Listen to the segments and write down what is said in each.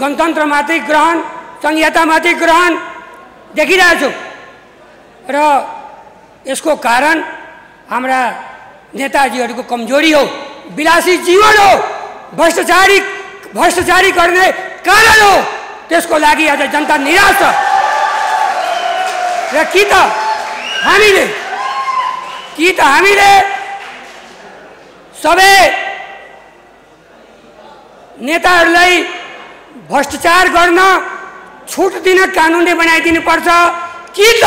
गणतन्त्रमाथि ग्रहण संहितामाथि ग्रहण देखिरहेको छु र यसको कारण हाम्रा नेताजीहरूको कमजोरी हो, विलासी जीवन हो, भ्रष्टाचारी गर्ने कारण हो। त्यसको लागि आज जनता निराश छ र कि त हामीले सबै नेताहरूलाई भ्रष्टाचार गर्न छुट दिन कानूनले बनाइदिनु पर्छ कि त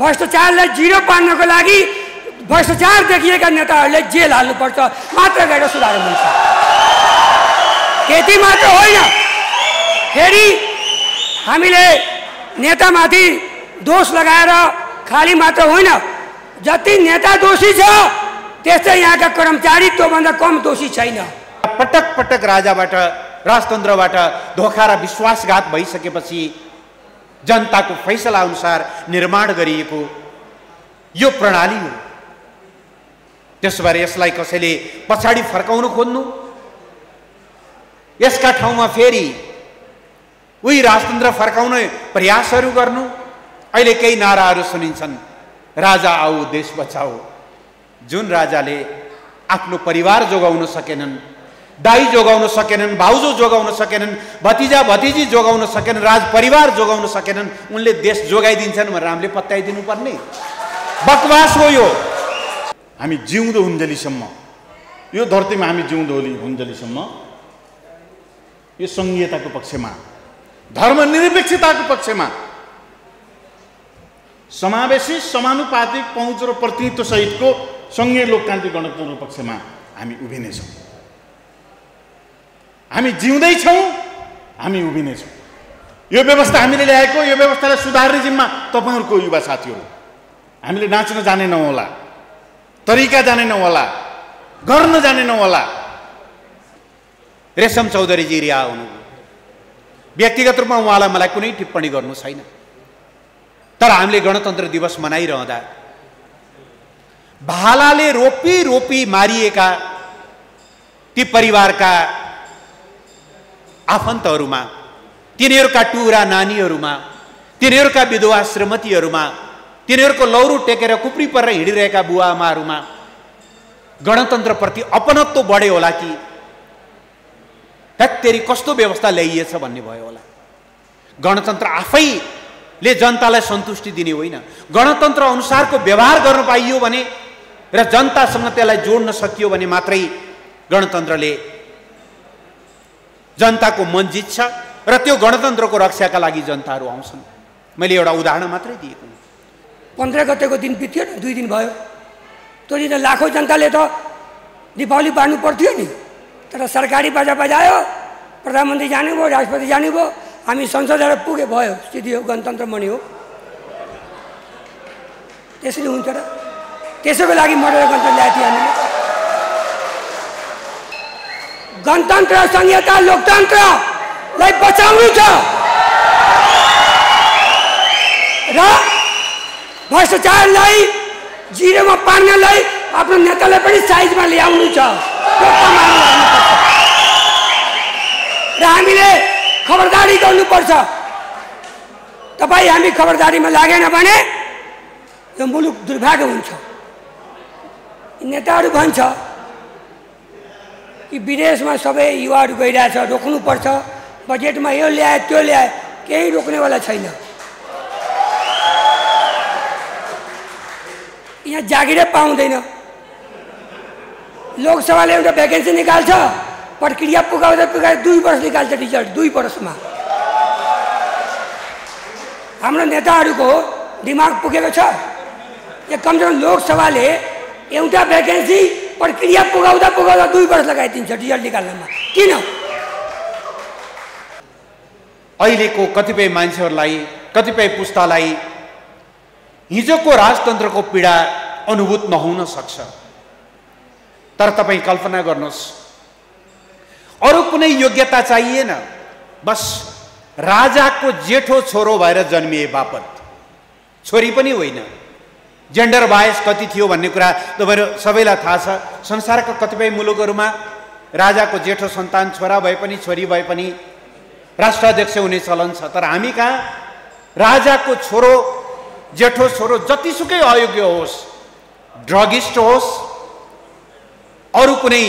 भ्रष्टाचारलाई जिरो पार्नको लागि भ्रष्टाचार देखिएका नेताहरूले जेल हाल्नु पर्छ मात्र गएर सुधार हुन्छ। त्यति मात्र होइन, फेरि हामीले नेतामाथि दोष लगाएर खाली मात्र होइन, जति नेता दोषी छ त्यस्तै यहाँका कर्मचारी त्योभन्दा कम दोषी छैन। पटक पटक राजाबाट राजतन्त्रबाट धोखा र विश्वासघात भइसकेपछि जनताको फैसला अनुसार निर्माण गरिएको यो प्रणाली हो। त्यसबारे यसलाई कसैले पछाडी फर्काउन खोज्नु, यसका ठाउँमा फेरि उही राजतन्त्र फर्काउने प्रयासहरू गर्नु। अहिले केही नाराहरू सुनिन्छन्, राजा आओ देश बचाओ। जुन राजाले आफ्नो परिवार जोगाउन सकेनन्, दाई जोगाउन सकेनन्, भाउजू जोगाउन सकेनन्, भतिजा भतिजी जोगाउन सकेनन्, राजपरिवार जोगाउन सकेनन्, उनले देश जोगाइदिन्छन् भनेर हामीले पत्याइदिनु पर्ने बकवास हो यो। हामी जिउँदो हुन्जेलीसम्म, यो धरतीमा हामी जिउँदो हुन्जेलीसम्म यो संघीयताको पक्षमा, धर्मनिरपेक्षताको पक्षमा, समावेशी समानुपातिक पहुँच र प्रतिनिधित्व सहितको संघीय लोकतान्त्रिक गणतन्त्रको पक्षमा हामी उभिनेछौँ। हामी जिउँदैछौँ, हामी उभिनेछौँ। यो व्यवस्था हामीले ल्याएको, यो व्यवस्थालाई सुधार्ने जिम्मा तपाईँहरूको युवा साथीहरू। हामीले नाच्न जाने नहोला, तरिका जाने नहोला, गर्न जाने नहोला। रेशम चौधरीजी रिहा हुनु, व्यक्तिगत रूपमा उहाँलाई मलाई कुनै टिप्पणी गर्नु छैन, तर हामीले गणतन्त्र दिवस मनाइरहँदा भालाले रोपी रोपी मारिएका ती परिवारका आफन्तहरूमा, तिनीहरूका टुरा नानीहरूमा, तिनीहरूका विधवा श्रीमतीहरूमा, तिनीहरूको लौरो टेकेर कुप्री परेर हिँडिरहेका बुवा आमाहरूमा गणतन्त्रप्रति अपनत्व बढ्यो होला कि त्यत्तेरी कस्तो व्यवस्था ल्याइएछ भन्ने भयो होला। गणतन्त्र आफैले जनतालाई सन्तुष्टि दिने होइन, गणतन्त्र अनुसारको व्यवहार गर्न पाइयो भने र जनतासँग त्यसलाई जोड्न सकियो भने मात्रै गणतन्त्रले जनताको मन जित्छ र त्यो गणतन्त्रको रक्षाका लागि जनताहरू आउँछन्। मैले एउटा उदाहरण मात्रै दिएको हुँ। 15 गतेको दिन बित्यो नि, 2 दिन भयो, त्यो दिन लाखौँ जनताले त दीपावली बाँड्नु पर्थ्यो नि, तर सरकारी बाजा बजायो, प्रधानमन्त्री जानुभयो, राष्ट्रपति जानुभयो, हामी संसदबाट पुगे भयो, सिधि हो, गणतन्त्र मणि हो। त्यसरी हुन्छ र? त्यसैको लागि मोडेर गणतन्त्र ल्याएको थियो हामीले। गणतन्त्र संहिता लोकतन्त्रलाई बचाउनु छ र भ्रष्टाचारलाई जिरोमा पार्नलाई आफ्नो नेतालाई पनि साइजमा ल्याउनु छ। हामीले खबरदारी गर्नुपर्छ। तपाईँ हामी खबरदारीमा लागेन भने यो मुलुक दुर्भाग्य हुन्छ। नेताहरू भन्छ कि विदेशमा सबै युवाहरू गइरहेछ, रोक्नुपर्छ, बजेटमा यो ल्याए त्यो ल्याए, केही रोक्नेवाला छैन। यहाँ जागिरै पाउँदैन, लोकसभाले एउटा भ्याकेन्सी निकाल्छ, प्रक्रिया पुगाउँदा पुगाउँदा 2 वर्ष निकाल्छ रिजल्ट, 2 वर्षमा। हाम्रो नेताहरूको दिमाग पुगेको छ? या कमजोर लोकसभाले एउटा भ्याकेन्सी प्रक्रिया पुगाउँदा पुगाउँदा 2 वर्ष लगाइदिन्छ रिजल्ट निकाल्नमा, किन? अहिलेको कतिपय मान्छेहरूलाई, कतिपय पुस्तालाई हिजोको राजतन्त्रको पीडा अनुभूत नहुन सक्छ, तर तपाईँ कल्पना गर्नुहोस्, अरू कुनै योग्यता चाहिएन, बस राजाको जेठो छोरो भएर जन्मिए बापत, छोरी पनि होइन। जेन्डर बायस कति थियो भन्ने कुरा तपाईँहरू सबैलाई थाहा छ। संसारका कतिपय मुलुकहरूमा राजाको जेठो सन्तान छोरा भए पनि छोरी भए पनि राष्ट्राध्यक्ष हुने चलन छ। तर हामी कहाँ राजाको छोरो जेठो छोरो जतिसुकै अयोग्य होस्, ड्रगिस्ट होस्, अरू कुनै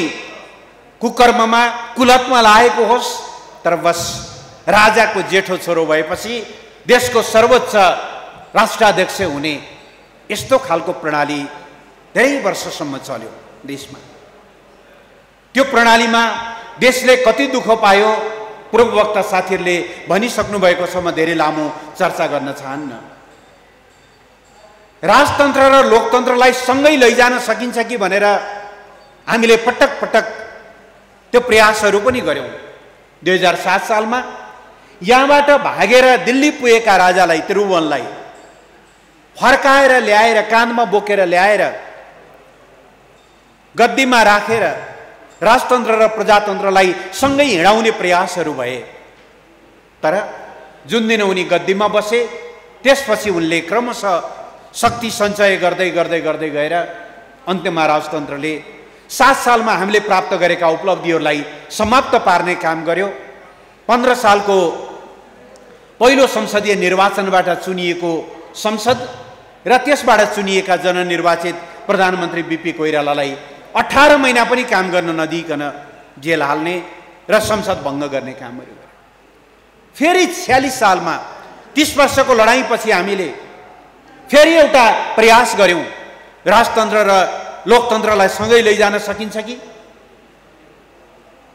कुकर्ममा कुलतमा लागेको होस्, तर बस राजाको जेठो छोरो भएपछि देशको सर्वोच्च राष्ट्राध्यक्ष हुने यस्तो खालको प्रणाली धेरै वर्षसम्म चल्यो देशमा। त्यो प्रणालीमा देशले कति दुःख पायो पूर्ववक्ता साथीहरूले भनिसक्नु भएको छ, म धेरै लामो चर्चा गर्न चाहन्न। राजतन्त्र र लोकतन्त्रलाई सँगै लैजान सकिन्छ कि भनेर हामीले पटक पटक त्यो प्रयासहरू पनि गर्यौँ। 2007 सालमा यहाँबाट भागेर दिल्ली पुगेका राजालाई त्रिभुवनलाई फर्काएर ल्याएर कानमा बोकेर ल्याएर गद्दीमा राखेर राजतन्त्र र प्रजातन्त्रलाई सँगै हिँडाउने प्रयासहरू भए। तर जुन दिन उनी गद्दीमा बसे त्यसपछि उनले क्रमशः शक्ति सञ्चय गर्दै गर्दै गर्दै गएर अन्त्यमा राजतन्त्रले 7 सालमा हामीले प्राप्त गरेका उपलब्धिहरूलाई समाप्त पार्ने काम गर्यो। 15 सालको पहिलो संसदीय निर्वाचनबाट चुनिएको संसद र त्यसबाट चुनिएका जननिर्वाचित प्रधानमन्त्री बीपी कोइरालालाई 18 महिना पनि काम गर्न नदिकन जेल हाल्ने र संसद भङ्ग गर्ने कामहरू गरे। फेरि 46 सालमा 30 वर्षको लडाइँपछि हामीले फेरि एउटा प्रयास गर्यौँ, राजतन्त्र र लोकतन्त्रलाई सँगै लैजान सकिन्छ कि,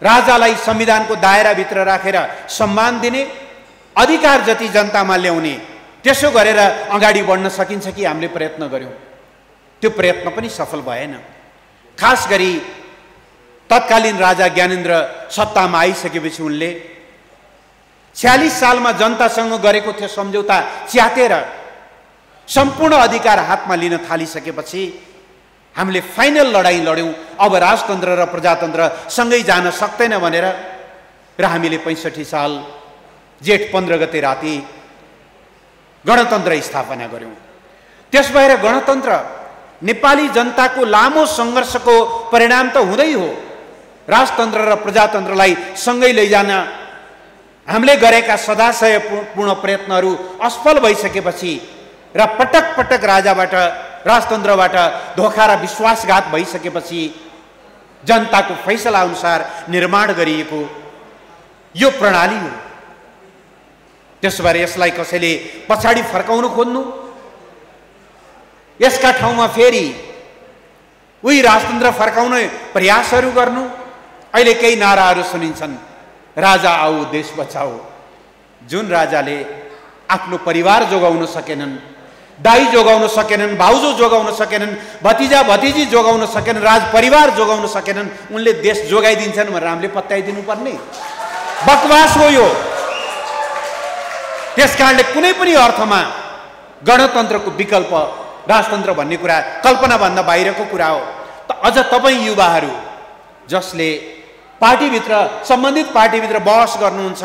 राजालाई संविधानको दायराभित्र राखेर सम्मान दिने अधिकार जति जनतामा ल्याउने त्यसो गरेर अगाडि बढ्न सकिन्छ कि हामीले प्रयत्न गर्यौँ। त्यो प्रयत्न पनि सफल भएन। खास गरी तत्कालीन राजा ज्ञानेन्द्र सत्तामा आइसकेपछि उनले 46 सालमा जनतासँग गरेको थियो सम्झौता च्यातेर सम्पूर्ण अधिकार हातमा लिन थालिसकेपछि हामीले फाइनल लडाइँ लड्यौँ। अब राजतन्त्र र प्रजातन्त्र सँगै जान सक्दैन भनेर र हामीले 65 साल जेठ 15 गते राति गणतन्त्र स्थापना गर्यौँ। त्यस भएर गणतन्त्र नेपाली जनताको लामो सङ्घर्षको परिणाम त हुँदै हो। राजतन्त्र र प्रजातन्त्रलाई सँगै लैजान हामीले गरेका सदाशयपूर्ण प्रयत्नहरू असफल भइसकेपछि र पटक पटक राजाबाट राजतन्त्रबाट धोखा र विश्वासघात भइसकेपछि जनताको फैसला अनुसार निर्माण गरिएको यो प्रणाली हो। त्यसबारे यसलाई कसैले पछाडि फर्काउनु खोज्नु, यसका ठाउँमा फेरि उही राजतन्त्र फर्काउने प्रयासहरू गर्नु। अहिले केही नाराहरू सुनिन्छन्, राजा आओ देश बचाओ। जुन राजाले आफ्नो परिवार जोगाउन सकेनन्, दाई जोगाउन सकेनन्, भाउजू जोगाउन सकेनन्, भतिजा भतिजी जोगाउन सकेनन्, राज परिवार जोगाउन सकेनन्, उनले देश जोगाइदिन्छन् भनेर हामीले पत्याइदिनु पर्ने बकवास हो यो। त्यसकारणले कुनै पनि अर्थमा गणतन्त्रको विकल्प राजतन्त्र भन्ने कुरा कल्पनाभन्दा बाहिरको कुरा हो। त अझ तपाईँ युवाहरू जसले पार्टीभित्र सम्बन्धित पार्टीभित्र बहस गर्नुहुन्छ,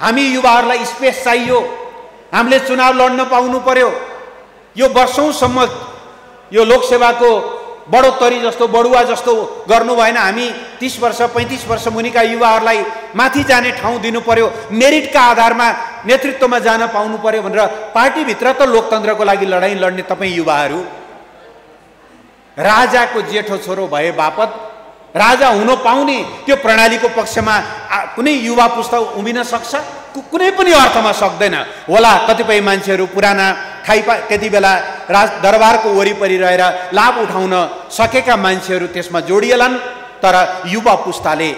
हामी युवाहरूलाई स्पेस चाहियो, हामीले चुनाव लड्न पाउनु पर्यो। यो वर्षौँसम्म यो लोकसेवाको बढोत्तरी जस्तो बढुवा जस्तो गर्नु भएन। हामी 30 वर्ष 35 वर्ष मुनिका युवाहरूलाई माथि जाने ठाउँ दिनु पर्यो, मेरिटका आधारमा नेतृत्वमा जान पाउनु पर्यो भनेर पार्टीभित्र त लोकतन्त्रको लागि लडाइँ लड्ने तपाईँ युवाहरू राजाको जेठो छोरो भए बापत राजा हुन पाउने त्यो प्रणालीको पक्षमा कुनै युवा पुस्ता उभिन सक्छ? कुनै पनि अर्थमा सक्दैन होला। कतिपय मान्छेहरू पुराना खाइपा त्यति बेला राज दरबारको वरिपरि रहेर लाभ उठाउन सकेका मान्छेहरू त्यसमा जोडिएलान्। तर युवा पुस्ताले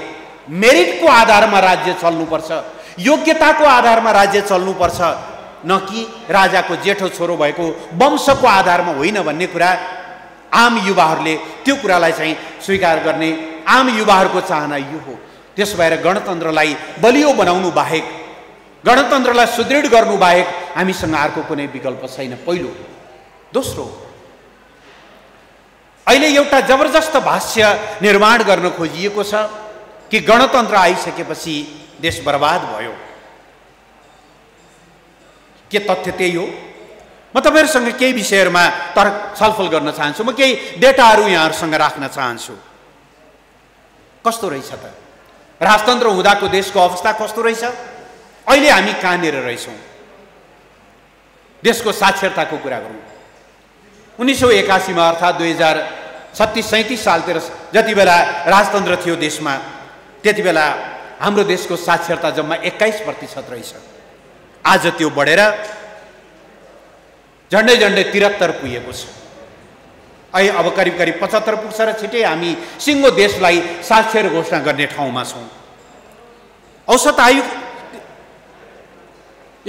मेरिटको आधारमा राज्य चल्नुपर्छ, योग्यताको आधारमा राज्य चल्नुपर्छ, न कि राजाको जेठो छोरो भएको वंशको आधारमा होइन भन्ने कुरा आम युवाहरूले त्यो कुरालाई चाहिँ स्वीकार गर्ने आम युवाहरूको चाहना यो हो। त्यस भएर गणतन्त्रलाई बलियो बनाउनु बाहेक, गणतन्त्रलाई सुदृढ गर्नु बाहेक हामीसँग अर्को कुनै विकल्प छैन। पहिलो। दोस्रो, अहिले एउटा जबरजस्त भाष्य निर्माण गर्न खोजिएको छ कि गणतन्त्र आइसकेपछि देश बर्बाद भयो। के तथ्य त्यही हो? म तपाईहरूसँग केही विषयहरूमा तर्क छलफल गर्न चाहन्छु। म केही डेटाहरू यहाँहरूसँग राख्न चाहन्छु। कस्तो रहेछ त राजतन्त्र हुँदाको देशको अवस्था, कस्तो रहेछ अहिले हामी कहाँनेर रहेछौं? देशको साक्षरताको कुरा गरौँ। 1981 मा अर्थात् 2036-37 सालतिर जति बेला राजतन्त्र थियो देशमा, त्यति बेला हाम्रो देशको साक्षरता जम्मा 21% रहेछ। आज त्यो बढेर झन्डै झन्डै 73 पुगेको छ। अब करिब करिब 75 पुग्छ र छिटै हामी सिङ्गो देशलाई साक्षर घोषणा गर्ने ठाउँमा छौँ। औसत आयु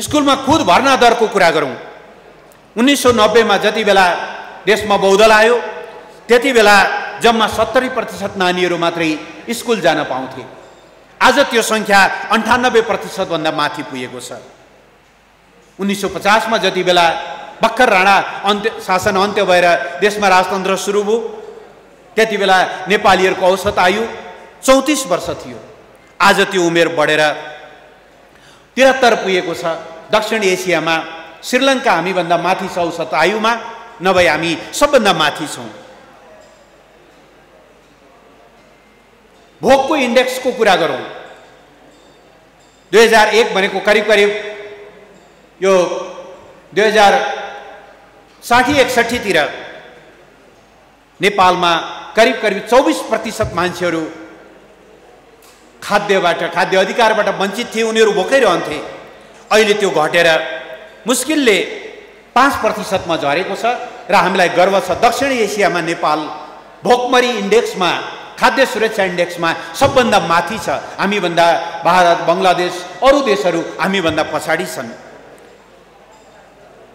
स्कूलमा खुद भर्ना दरको कुरा गरौँ। 1990 मा जति बेला देशमा बहुदल आयो, त्यति बेला जम्मा 70% नानीहरू मात्रै स्कूल जान पाउँथे। आज त्यो संख्या 98% भन्दा माथि पुगेको छ। 1950 मा जति बेला भक्खर राणा शासन अन्त्य भएर देशमा राजतन्त्र सुरु भयो, त्यति बेला नेपालीहरूको औसत आयु 34 वर्ष थियो। आज त्यो उमेर बढेर 73 पुगेको छ। दक्षिण एसियामा श्रीलङ्का हामीभन्दा माथि छ औसत आयुमा, नभए हामी सबभन्दा माथि छौँ। भोकको इन्डेक्सको कुरा गरौँ। 2001 भनेको करिब करिब यो 2060-61तिर नेपालमा करिब करिब 24% मान्छेहरू खाद्य अधिकारबाट वञ्चित थिए, उनीहरू भोकै रहन्थे। अहिले त्यो घटेर मुस्किलले 5%मा झरेको छ र हामीलाई गर्व छ, दक्षिण एसियामा नेपाल भोकमरी इन्डेक्समा, खाद्य सुरक्षा इन्डेक्समा सबभन्दा माथि छ। हामीभन्दा भारत, बङ्गलादेश, अरू देशहरू हामीभन्दा पछाडि छन्।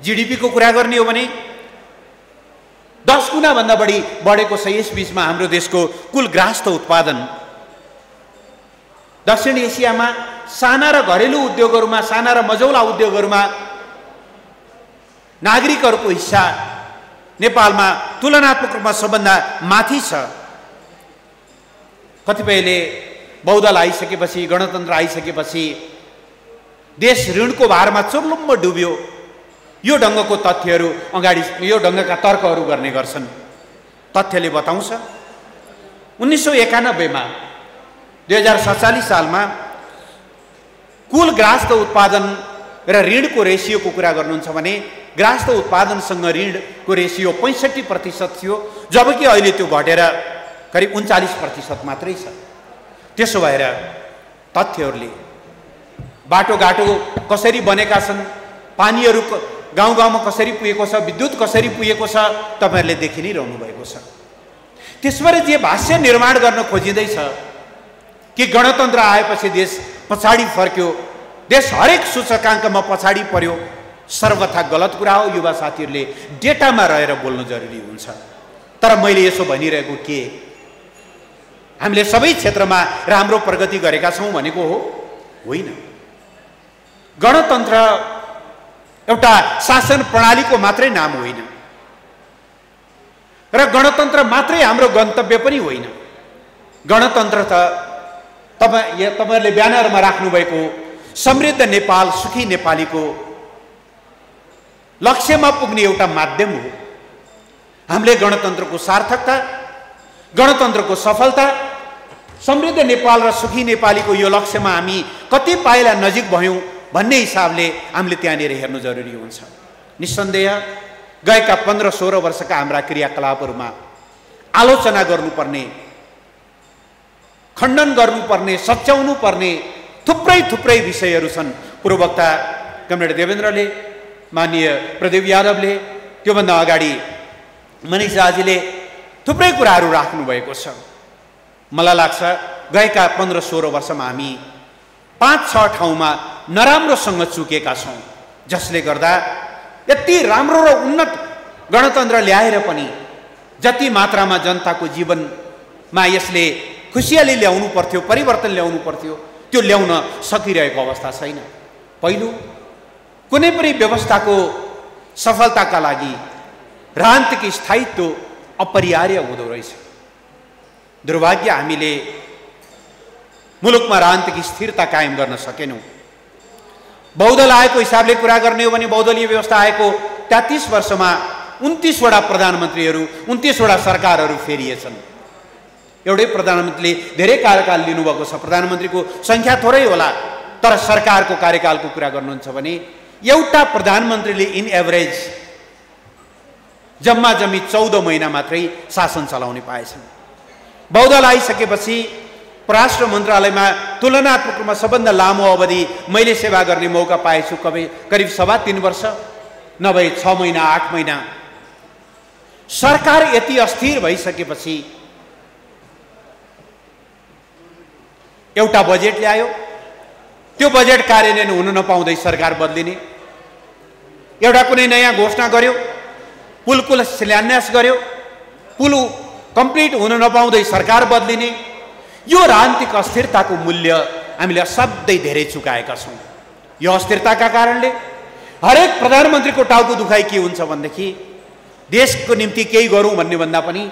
जीडीपीको कुरा गर्ने हो भने 10 गुणाभन्दा बढी बढेको छ यस बीचमा हाम्रो देशको कुल ग्रास्थ उत्पादन। दक्षिण एसियामा साना र घरेलु उद्योगहरूमा, साना र मझौला उद्योगहरूमा नागरिकहरूको हिस्सा नेपालमा तुलनात्मक रूपमा सबभन्दा माथि छ। कतिपयले बहुदल आइसकेपछि, गणतन्त्र आइसकेपछि देश ऋणको भारमा चुर्लुम्ब डुब्यो, यो ढङ्गको तथ्यहरू अगाडि, यो ढङ्गका तर्कहरू गर्ने गर्छन्। तथ्यले बताउँछ 1991मा 2047 सालमा कुल ग्रास्थ उत्पादन र ऋणको रेसियोको कुरा गर्नुहुन्छ भने ग्रास्थ उत्पादनसँग ऋणको रेसियो 65% थियो, जबकि अहिले त्यो घटेर करिब 39% मात्रै छ। त्यसो भएर तथ्यहरूले बाटोघाटो कसरी बनेका छन्, पानीहरू गाउँ गाउँमा कसरी पुगेको छ, विद्युत कसरी पुगेको छ, तपाईहरुले देखि नै रहनु भएको छ। त्यसबाट जे भाष्य निर्माण गर्न खोजिँदैछ कि गणतन्त्र आएपछि देश पछाडी फर्क्यो, देश हरेक सूचकाङ्कमा पछाडी पर्यो, सर्वथा गलत कुरा हो। युवा साथीहरूले डेटामा रहेर बोल्नु जरुरी हुन्छ। तर मैले यसो भनिरहेको के हामीले सबै क्षेत्रमा राम्रो प्रगति गरेका छौँ भनेको हो? होइन। गणतन्त्र एउटा शासन प्रणालीको मात्रै नाम होइन र गणतन्त्र मात्रै हाम्रो गन्तव्य पनि होइन। गणतन्त्र त तपाईँहरूले ब्यानरमा राख्नुभएको समृद्ध नेपाल, सुखी नेपालीको लक्ष्यमा पुग्ने एउटा माध्यम हो। हामीले गणतन्त्रको सार्थकता, गणतन्त्रको सफलता, समृद्ध नेपाल र सुखी नेपालीको यो लक्ष्यमा हामी कति पाइला नजिक भयौँ भन्ने हिसाबले हामीले त्यहाँनिर हेर्नु जरुरी हुन्छ। निस्सन्देह गएका 15-16 वर्षका हाम्रा क्रियाकलापहरूमा आलोचना गर्नुपर्ने, खण्डन गर्नुपर्ने, सच्याउनु पर्ने थुप्रै थुप्रै विषयहरू छन्। पूर्ववक्ता कमरेड देवेन्द्रले, माननीय प्रदीप यादवले, त्योभन्दा अगाडि मनिषाजीले थुप्रै कुराहरू राख्नुभएको छ। मलाई लाग्छ गएका 15-16 वर्षमा हामी 5-6 ठाउँमा नराम्रोसँग चुकेका छौँ, जसले गर्दा यति राम्रो र उन्नत गणतन्त्र ल्याएर पनि जति मात्रामा जनताको जीवनमा यसले खुसियाली ल्याउनु पर्थ्यो, परिवर्तन ल्याउनु पर्थ्यो, त्यो ल्याउन सकिरहेको अवस्था छैन। पहिलो, कुनै पनि व्यवस्थाको सफलताका लागि राजनीतिक स्थायित्व अपरिहार्य हुँदो रहेछ। दुर्भाग्य हामीले मुलुकमा राजनीतिक स्थिरता कायम गर्न सकेनौँ। बहुदल आएको हिसाबले कुरा गर्ने हो भने बहुदलीय व्यवस्था आएको 33 वर्षमा 29वटा प्रधानमन्त्रीहरू, 29वटा सरकारहरू फेरिएछन्। एउटै प्रधानमन्त्रीले धेरै कार्यकाल लिनुभएको छ, प्रधानमन्त्रीको सङ्ख्या थोरै होला, तर सरकारको कार्यकालको कुरा गर्नुहुन्छ भने एउटा प्रधानमन्त्रीले इन एभरेज जम्मा जम्मी 14 महिना मात्रै शासन चलाउने पाएछन्। बहुदल आइसकेपछि परराष्ट्र मन्त्रालयमा तुलनात्मक रूपमा सबभन्दा लामो अवधि मैले सेवा गर्ने मौका पाएछु, करिब 3.25 वर्ष नभए 6 महिना 8 महिना। सरकार यति अस्थिर भइसकेपछि एउटा बजेट ल्यायो, त्यो बजेट कार्यान्वयन हुन नपाउँदै सरकार बदलिने, एउटा कुनै नयाँ घोषणा गर्यो, पुलको शिलान्यास गर्यो, पुल कम्प्लिट हुन नपाउँदै सरकार बदलिने। यो राजनीतिक अस्थिरताको मूल्य हामीले असाध्यै धेरै चुकाएका छौँ। यो अस्थिरताका कारणले हरेक प्रधानमन्त्रीको टाउको दुखाइ के हुन्छ भनेदेखि देशको निम्ति केही गरौँ भन्ने भन्दा पनि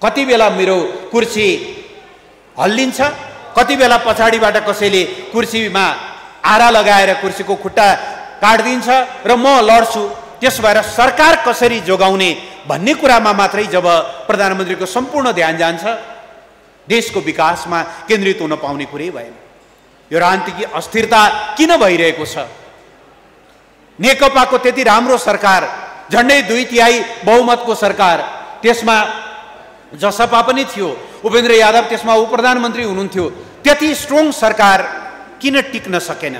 कति बेला मेरो कुर्सी हल्लिन्छ, कति बेला पछाडीबाट कसैले कुर्सीमा आरा लगाएर कुर्सीको खुट्टा काटिदिन्छ र म लड्छु। त्यस भएर सरकार कसरी जोगाउने भन्ने कुरामा मात्रै जब प्रधानमन्त्रीको सम्पूर्ण ध्यान जान्छ, देशको विकासमा केन्द्रित हुन पाउने कुरै भएन। यो राजनीतिक अस्थिरता किन भइरहेको छ? नेकपाको त्यति राम्रो सरकार, झन्डै 2/3 बहुमतको सरकार, त्यसमा जसपा पनि थियो, उपेन्द्र यादव त्यसमा उपप्रधानमन्त्री हुनुहुन्थ्यो, त्यति स्ट्रङ सरकार किन टिक्न सकेन?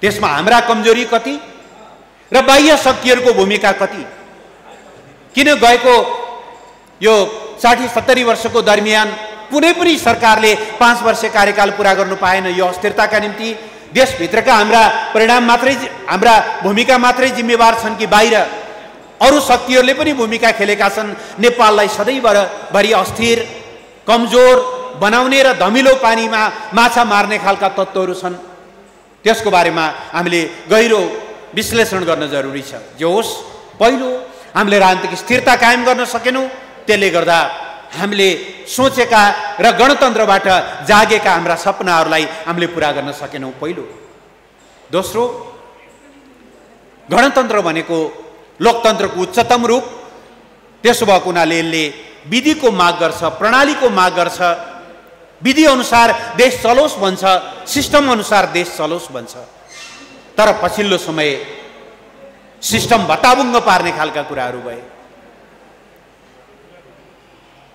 त्यसमा हाम्रा कमजोरी कति र बाह्य शक्तिहरूको भूमिका कति? किन गएको यो 60-70 वर्षको दरमियान कुनै पनि सरकारले 5 वर्ष कार्यकाल पूरा गर्नु पाएन? यो अस्थिरताका निम्ति देशभित्रका हाम्रा परिणाम मात्रै, हाम्रा भूमिका मात्रै जिम्मेवार छन् कि बाहिर अरू शक्तिहरूले पनि भूमिका खेलेका छन्? नेपाललाई सधैँभरि अस्थिर, कमजोर बनाउने र धमिलो पानीमा माछा मार्ने खालका तत्त्वहरू छन्। त्यसको बारेमा हामीले गहिरो विश्लेषण गर्न जरुरी छ। जो होस्, पहिलो हामीले राजनीतिक स्थिरता कायम गर्न सकेनौँ, त्यसले गर्दा हामीले सोचेका र गणतन्त्रबाट जागेका हाम्रा सपनाहरूलाई हामीले पुरा गर्न सकेनौँ पहिलो। दोस्रो, गणतन्त्र भनेको लोकतन्त्रको उच्चतम रूप, त्यसो भएको हुनाले यसले विधिको माग गर्छ, प्रणालीको माग गर्छ, विधि अनुसार देश चलोस् भन्छ, सिस्टम अनुसार देश चलोस् भन्छ। तर पछिल्लो समय सिस्टम भत्ताबुङ्ग पार्ने खालका कुराहरू भए।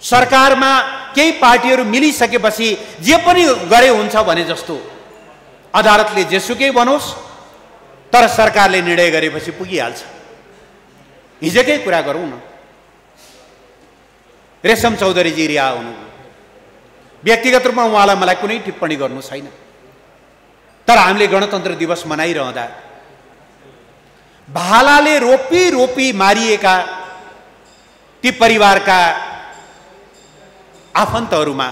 सरकारमा केही पार्टीहरू मिलिसकेपछि जे पनि गरे हुन्छ भने जस्तो, अदालतले जेसुकै बनोस् तर सरकारले निर्णय गरेपछि पुगिहाल्छ। हिजोकै कुरा गरौँ न, रेशम चौधरीजी रिहा हुनुभयो। व्यक्तिगत रूपमा उहाँलाई मलाई कुनै टिप्पणी गर्नु छैन, तर हामीले गणतन्त्र दिवस मनाइरहँदा भालाले रोपी रोपी मारिएका ती परिवारका आफन्तहरूमा,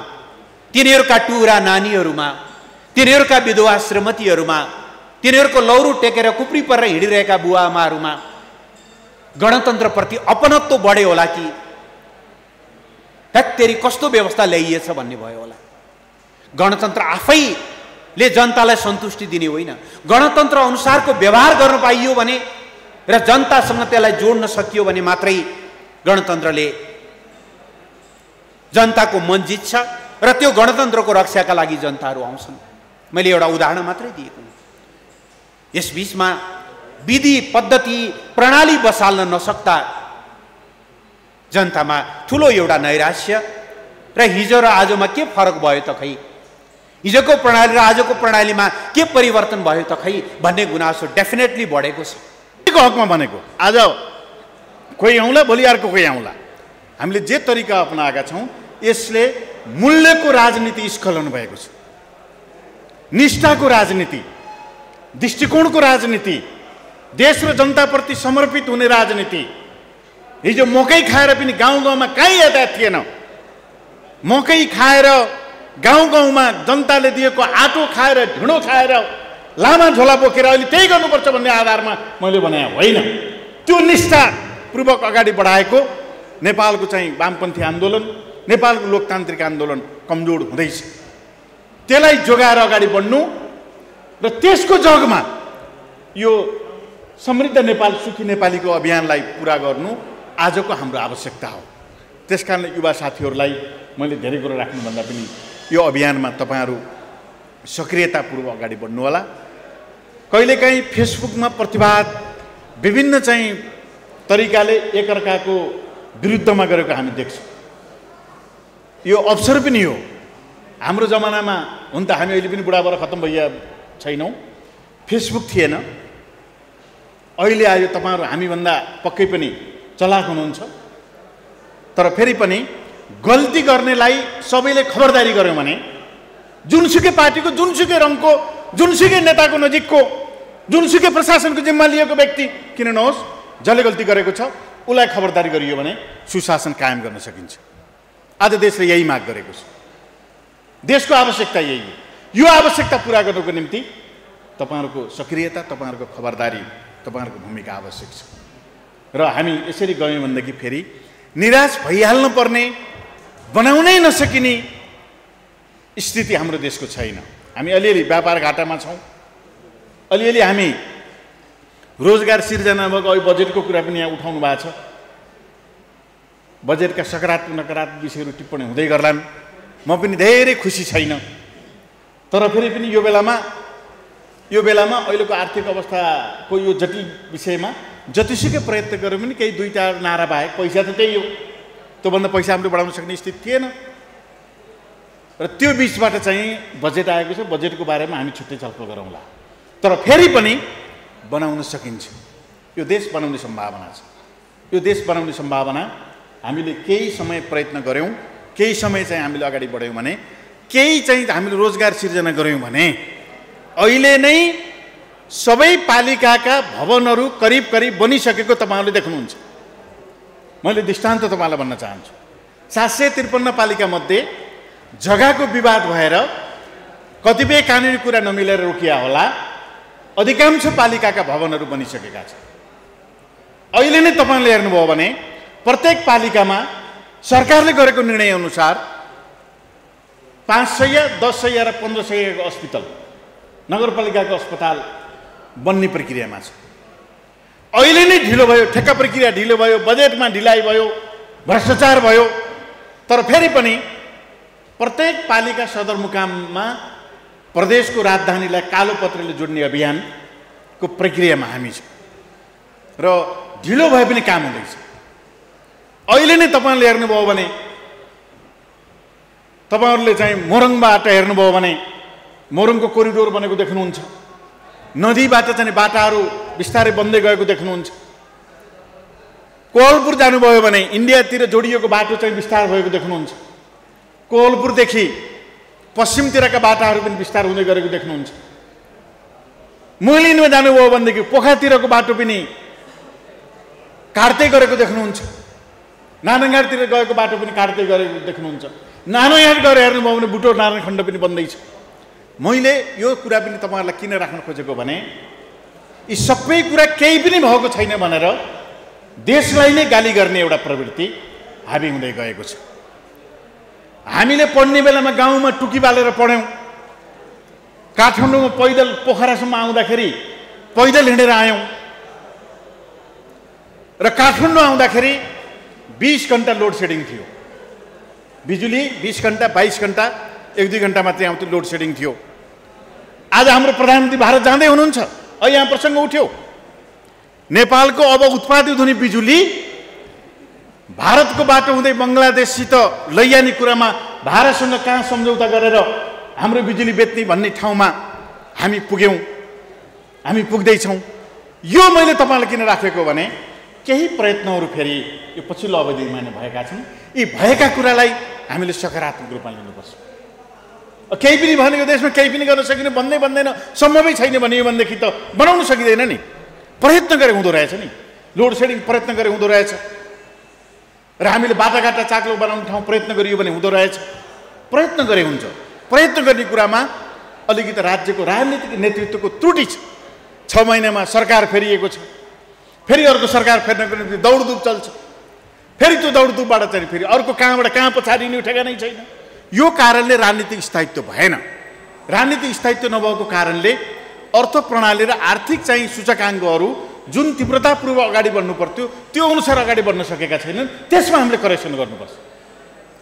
तिनीहरूका टुरा नानीहरूमा, तिनीहरूका विधवा श्रीमतीहरूमा, तिनीहरूको लौरो टेकेर कुप्री परेर हिँडिरहेका बुवा आमाहरूमा गणतन्त्रप्रति अपनत्व बढ्यो होला कि फ्याक्टेरी कस्तो व्यवस्था ल्याइएछ भन्ने भयो होला। गणतन्त्र आफैले जनतालाई सन्तुष्टि दिने होइन, गणतन्त्र अनुसारको व्यवहार गर्न पाइयो भने र जनतासँग त्यसलाई जोड्न सकियो भने मात्रै गणतन्त्रले जनताको मन जित्छ र त्यो गणतन्त्रको रक्षाका लागि जनताहरू आउँछन्। मैले एउटा उदाहरण मात्रै दिएको हुँ। यस बीचमा विधि, पद्धति, प्रणाली बसाल्न नसक्दा जनतामा ठुलो एउटा नैराश्य र हिजो र आजमा के फरक भयो त खै, हिजोको प्रणाली र आजको प्रणालीमा के परिवर्तन भयो त खै भन्ने गुनासो डेफिनेटली बढेको छ। को हकमा भनेको आज कोही आउँला, भोलि अर्को कोही आउँला। हामीले जे तरिका अपनाएका छौँ यसले मूल्यको राजनीति स्खलन भएको छ, निष्ठाको राजनीति, दृष्टिकोणको राजनीति, देश र जनताप्रति समर्पित हुने राजनीति। हिजो मकै खाएर पनि गाउँ गाउँमा कहीँ यातायात थिएन, मकै खाएर गाउँ गाउँमा जनताले दिएको आटो खाएर, ढिँडो खाएर, लामा झोला बोकेर अहिले त्यही गर्नुपर्छ भन्ने आधारमा मैले भने होइन। त्यो निष्ठापूर्वक अगाडि बढाएको नेपालको चाहिँ वामपन्थी आन्दोलन, नेपालको लोकतान्त्रिक आन्दोलन कमजोर हुँदैछ। त्यसलाई जोगाएर अगाडि बढ्नु र त्यसको जगमा यो समृद्ध नेपाल, सुखी नेपालीको अभियानलाई पुरा गर्नु आजको हाम्रो आवश्यकता हो। त्यसकारण युवा साथीहरूलाई मैले धेरै कुरो राख्नुभन्दा पनि यो अभियानमा तपाईँहरू सक्रियतापूर्वक अगाडि बढ्नु होला। कहिलेकाहीँ फेसबुकमा प्रतिवाद विभिन्न चाहिँ तरिकाले एकअर्काको विरुद्धमा गरेको हामी देख्छौँ। यो अवसर पनि हो। हाम्रो जमानामा हुन त हामी अहिले पनि बुढा भएर खत्तम भइया छैनौँ, फेसबुक थिएन। अहिले आयो, तपाईहरु हामीभन्दा पक्कै पनि चलाक हुनुहुन्छ। तर फेरि पनि गल्ती गर्नेलाई सबैले खबरदारी गर्यो भने जुनसुकै पार्टीको, जुनसुकै रङको, जुनसुकै नेताको नजिकको, जुनसुकै प्रशासनको जिम्मा लिएको व्यक्ति किन नहोस्, जसले गल्ती गरेको छ उसलाई खबरदारी गरियो भने सुशासन कायम गर्न सकिन्छ। आज देशले यही माग गरेको छ। देशको आवश्यकता यही हो। यो आवश्यकता पूरा गर्नको निम्ति तपाईहरुको सक्रियता, तपाईहरुको खबरदारी, तपाईहरुको भूमिका आवश्यक छ। र हामी यसरी गयौँ भनेदेखि फेरि निराश भइहाल्नु पर्ने, बनाउनै नसकिने स्थिति हाम्रो देशको छैन। हामी अलिअलि व्यापार घाटामा छौँ, अलिअलि हामी रोजगार सिर्जना भएको, अहिले बजेटको कुरा पनि यहाँ उठाउनु भएको छ। बजेटका सकारात्मक नकारात्मक विषयहरू टिप्पणी हुँदै गर्लान्, म पनि धेरै खुसी छैन। तर फेरि पनि यो बेलामा अहिलेको आर्थिक अवस्थाको यो जटिल विषयमा जतिसुकै प्रयत्न गरे पनि केही दुई चार नारा बाहेक पैसा त त्यही हो, त्योभन्दा पैसा हामीले बढाउन सक्ने स्थिति थिएन। र त्यो बीचबाट चाहिँ बजेट आएको छ। बजेटको बारेमा हामी छुट्टै छलफल गरौँला। तर फेरि पनि बनाउन सकिन्छ। यो देश बनाउने सम्भावना छ। यो देश बनाउने सम्भावना हामीले केही समय प्रयत्न गऱ्यौँ, केही समय चाहिँ हामीले अगाडि बढ्यौँ भने, केही चाहिँ हामीले रोजगार सिर्जना गऱ्यौँ भने अहिले नै सबै पालिकाका भवनहरू करिब करिब बनिसकेको तपाईहरुले देख्नुहुन्छ। मैले दृष्टान्त तपाईलाई भन्न चाहन्छु। 753 पालिका मध्ये जग्गाको विवाद भएर कतिपय कानुनी कुरा नमिलेर रोकिया होला, अधिकांश पालिकाका भवनहरू बनिसकेका छन्। अहिले नै तपाईले हेर्नुभयो भने प्रत्येक पालिकामा सरकारले गरेको निर्णय अनुसार 500, 1000 र 1500 को अस्पताल, नगरपालिकाको अस्पताल बन्ने प्रक्रियामा छ। अहिले नै ढिलो भयो, ठेक्का प्रक्रिया ढिलो भयो, बजेटमा ढिलाइ भयो, भ्रष्टाचार भयो। तर फेरि पनि प्रत्येक पालिका सदरमुकाममा प्रदेशको राजधानीलाई कालो पत्रले जोड्ने अभियानको प्रक्रियामा हामी छौँ। र ढिलो भए पनि काम हुँदैछ। अहिले नै तपाईले हेर्नुभयो भने, तपाईहरुले चाहिँ मोरङबाट हेर्नुभयो भने मोरङको कोरिडोर बनेको देख्नुहुन्छ, नदीबाट चाहिँ बाटाहरू बिस्तारै बन्दै गएको देख्नुहुन्छ। कोहलपुर जानुभयो भने इन्डियातिर जोडिएको बाटो चाहिँ विस्तार भएको देख्नुहुन्छ। कोहलपुरदेखि पश्चिमतिरका बाटाहरू पनि विस्तार हुँदै गरेको देख्नुहुन्छ। मुलिनमा जानुभयो भनेदेखि पोखातिरको बाटो पनि काट्दै गरेको देख्नुहुन्छ। नारायणघाटतिर गएको बाटो पनि काट्दै गरेको देख्नुहुन्छ। नारायणघाट गएर हेर्नुभयो भने बुटोर नारायण खण्ड पनि बन्दैछ। मैले यो कुरा पनि तपाईहरुलाई किन राख्न खोजेको भने यी सबै कुरा केही पनि भएको छैन भनेर देशलाई नै गाली गर्ने एउटा प्रवृत्ति हाबी हुँदै गएको छ। हामीले पढ्ने बेलामा गाउँमा टुकी बालेर पढ्यौँ। काठमाडौँमा पैदल पोखरासम्म आउँदाखेरि पैदल हिँडेर आयौँ र काठमाडौँ आउँदाखेरि 20 घण्टा लोड सेडिङ थियो। बिजुली 20 घण्टा, 22 घण्टा, 1-2 घण्टा मात्रै आउँथ्यो, लोड सेडिङ थियो। आज हाम्रो प्रधानमन्त्री भारत जाँदै हुनुहुन्छ। यहाँ प्रसंग उठ्यो, नेपालको अब उत्पादित हुने बिजुली भारतको बाटो हुँदै बङ्गलादेशसित लैजाने कुरामा भारतसँग कहाँ सम्झौता गरेर हाम्रो बिजुली बेच्ने भन्ने ठाउँमा हामी पुग्यौँ, हामी पुग्दैछौँ। यो मैले तपाईलाई किन राखेको भने केही प्रयत्नहरू फेरि यो पछिल्लो अवधिमा नै भएका छन्। यी भएका कुरालाई हामीले सकारात्मक रूपमा लिनुपर्छ। केही पनि भने यो देशमा केही पनि गर्न सकिने भन्दैन, सम्भवै छैन भने यो भनेदेखि त बनाउन सकिँदैन नि। प्रयत्न गरे हुँदो रहेछ नि, लोड सेडिङ प्रयत्न गरे हुँदो रहेछ। र हामीले बाटाघाटा चाक्लो बनाउने ठाउँ प्रयत्न गरियो भने हुँदो रहेछ। प्रयत्न गरे हुन्छ। प्रयत्न गर्ने कुरामा अलिकति राज्यको राजनीतिक नेतृत्वको त्रुटि छ। 6 महिनामा सरकार फेरिएको छ। फेरि अर्को सरकार फेर्नको निम्ति दौडधुप चल्छ। फेरि त्यो दौडधुपबाट चाहिँ फेरि अर्को कहाँबाट कहाँ पछाडिने ठेगानै छैन। यो कारणले राजनीतिक स्थायित्व भएन। राजनीतिक स्थायित्व नभएको कारणले अर्थ प्रणाली र आर्थिक चाहिँ सूचकाङ्कहरू जुन तीव्रतापूर्वक अगाडि बढ्नु पर्थ्यो त्यो अनुसार अगाडि बढ्न सकेका छैनन्। त्यसमा हामीले करेक्सन गर्नुपर्छ।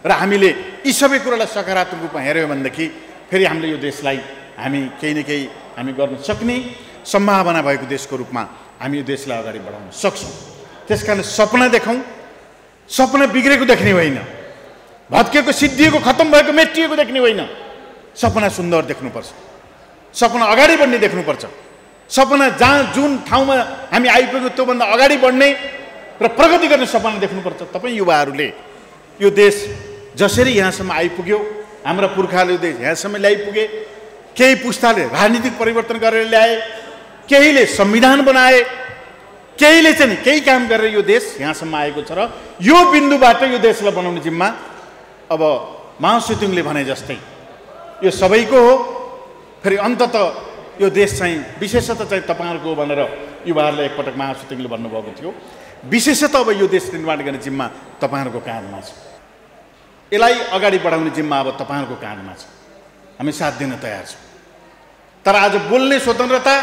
र हामीले यी सबै कुरालाई सकारात्मक रूपमा हेऱ्यौँ भनेदेखि फेरि हामीले यो देशलाई हामी केही न केही हामी गर्न सक्ने सम्भावना भएको देशको रूपमा हामी यो देशलाई अगाडि बढाउन सक्छौँ। त्यसकारण सपना देखाउँ, सपना बिग्रेको देख्ने होइन, भत्केको सिद्धिएको खत्तम भएको मेटिएको देख्ने होइन, सपना सुन्दर देख्नुपर्छ, सपना अगाडि बढ्ने देख्नुपर्छ, सपना जहाँ जुन ठाउँमा हामी आइपुग्यो त्योभन्दा अगाडि बढ्ने र प्रगति गर्ने सपना देख्नुपर्छ। तपाईँ युवाहरूले यो देश जसरी यहाँसम्म आइपुग्यो, हाम्रा पुर्खाले देश यहाँसम्म ल्याइपुगे, केही पुस्ताले राजनीतिक परिवर्तन गरेर ल्याए, केहीले संविधान बनाए, केहीले चाहिँ केही काम गरेर यो देश यहाँसम्म आएको छ। र यो बिन्दुबाट यो देशलाई बनाउने जिम्मा अब महासचिवले भने जस्तै यो सबैको हो। फेरि अन्ततः यो देश चाहिँ विशेषतः चाहिँ तपाईँहरूको भनेर युवाहरूले एकपटक महासचिवले भन्नुभएको थियो। विशेषतः अब यो देश निर्माण गर्ने जिम्मा तपाईँहरूको काँधमा छ, यसलाई अगाडि बढाउने जिम्मा अब तपाईँहरूको काँधमा छ, हामी साथ दिन तयार छौँ। तर आज बोल्ने स्वतन्त्रता,